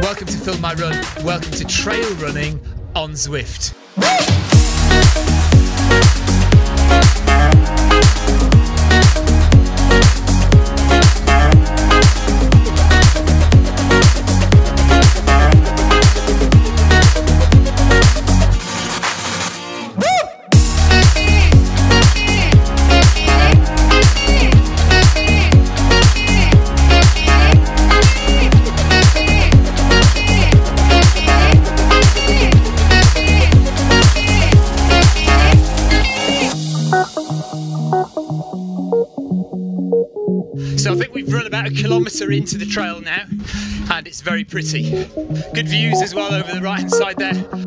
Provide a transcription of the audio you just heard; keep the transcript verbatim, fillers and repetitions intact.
Welcome to Film My Run. Welcome to trail running on Zwift. So I think we've run about a kilometre into the trail now, and it's very pretty. Good views as well over the right hand side there.